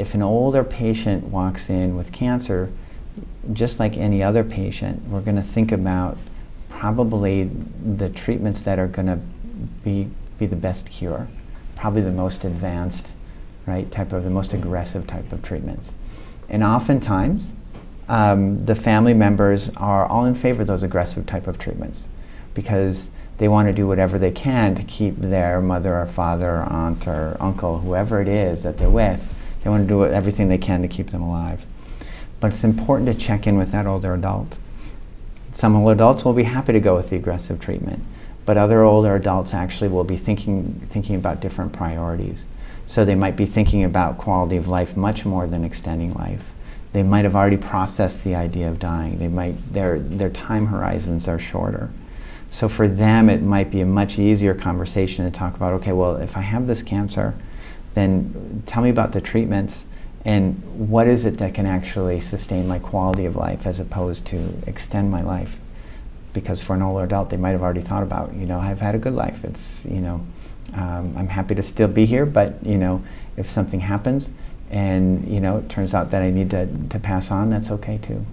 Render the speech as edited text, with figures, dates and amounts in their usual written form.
if an older patient walks in with cancer, just like any other patient, we're going to think about probably the treatments that are going to be the best cure, probably the most advanced, right, type of, the most aggressive type of treatments. And oftentimes, the family members are all in favor of those aggressive type of treatments because they want to do whatever they can to keep their mother or father or aunt or uncle, whoever it is that they're with, they want to do everything they can to keep them alive. But it's important to check in with that older adult. Some older adults will be happy to go with the aggressive treatment, but other older adults actually will be thinking about different priorities. So they might be thinking about quality of life much more than extending life. They might have already processed the idea of dying. They might, their time horizons are shorter. So for them, it might be a much easier conversation to talk about, okay, well, if I have this cancer, then tell me about the treatments and what is it that can actually sustain my quality of life as opposed to extend my life. Because for an older adult, they might have already thought about, you know, I've had a good life. It's, you know, I'm happy to still be here, but, you know, if something happens and, you know, it turns out that I need to pass on, that's okay too.